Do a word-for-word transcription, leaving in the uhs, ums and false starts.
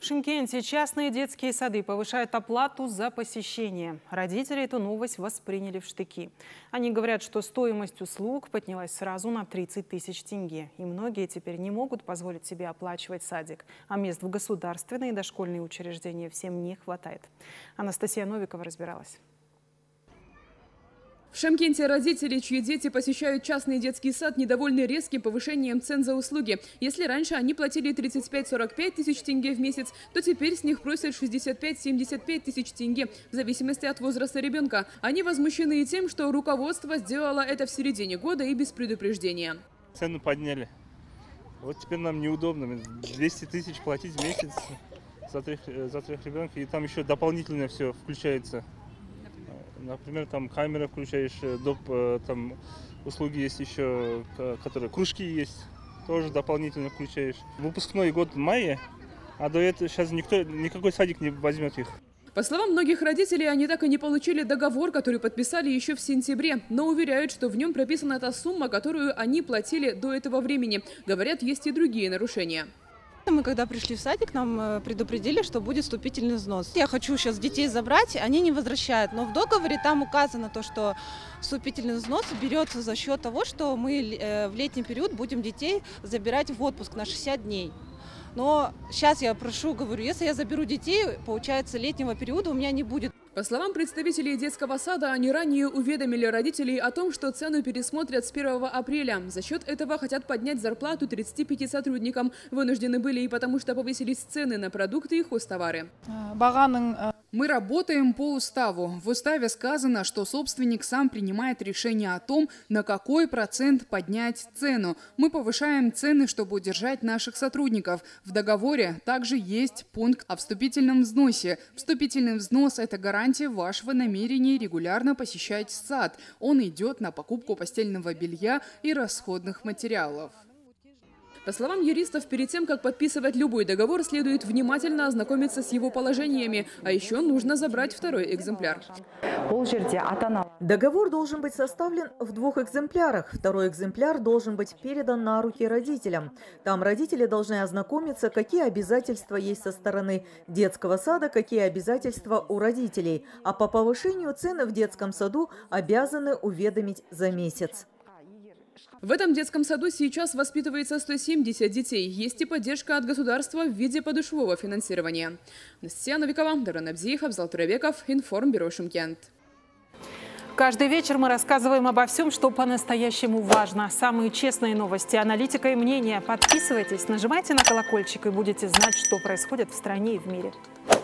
В Шымкенте частные детские сады повышают оплату за посещение. Родители эту новость восприняли в штыки. Они говорят, что стоимость услуг поднялась сразу на тридцать тысяч тенге. И многие теперь не могут позволить себе оплачивать садик. А мест в государственные и дошкольные учреждения всем не хватает. Анастасия Новикова разбиралась. В Шымкенте родители, чьи дети посещают частный детский сад, недовольны резким повышением цен за услуги. Если раньше они платили тридцать пять — сорок пять тысяч тенге в месяц, то теперь с них просят шестьдесят пять — семьдесят пять тысяч тенге, в зависимости от возраста ребенка. Они возмущены и тем, что руководство сделало это в середине года и без предупреждения. Цену подняли. Вот теперь нам неудобно. двести тысяч платить в месяц за трех, за трех ребенка, и там еще дополнительно все включается. Например, там камера включаешь, доп, там услуги есть еще, которые кружки есть, тоже дополнительно включаешь. Выпускной год в мае, а до этого сейчас никто, никакой садик не возьмет их. По словам многих родителей, они так и не получили договор, который подписали еще в сентябре, но уверяют, что в нем прописана та сумма, которую они платили до этого времени. Говорят, есть и другие нарушения. Мы когда пришли в садик, нам предупредили, что будет вступительный взнос. Я хочу сейчас детей забрать, они не возвращают. Но в договоре там указано то, что вступительный взнос берется за счет того, что мы в летний период будем детей забирать в отпуск на шестьдесят дней. Но сейчас я прошу, говорю, если я заберу детей, получается, летнего периода у меня не будет. По словам представителей детского сада, они ранее уведомили родителей о том, что цену пересмотрят с первого апреля. За счет этого хотят поднять зарплату тридцати пяти сотрудникам. Вынуждены были и потому, что повысились цены на продукты и хозтовары. Мы работаем по уставу. В уставе сказано, что собственник сам принимает решение о том, на какой процент поднять цену. Мы повышаем цены, чтобы удержать наших сотрудников. В договоре также есть пункт о вступительном взносе. Вступительный взнос – это гарантия. Гарантия вашего намерения регулярно посещать сад. Он идет на покупку постельного белья и расходных материалов. По словам юристов, перед тем, как подписывать любой договор, следует внимательно ознакомиться с его положениями. А еще нужно забрать второй экземпляр. Договор должен быть составлен в двух экземплярах. Второй экземпляр должен быть передан на руки родителям. Там родители должны ознакомиться, какие обязательства есть со стороны детского сада, какие обязательства у родителей. А по повышению цены в детском саду обязаны уведомить за месяц. В этом детском саду сейчас воспитывается сто семьдесят детей. Есть и поддержка от государства в виде подушевого финансирования. Анастасия Новикова, Дарана Бзихов, Зал Травеков, Информбюро Шымкент. Каждый вечер мы рассказываем обо всем, что по-настоящему важно. Самые честные новости, аналитика и мнение. Подписывайтесь, нажимайте на колокольчик и будете знать, что происходит в стране и в мире.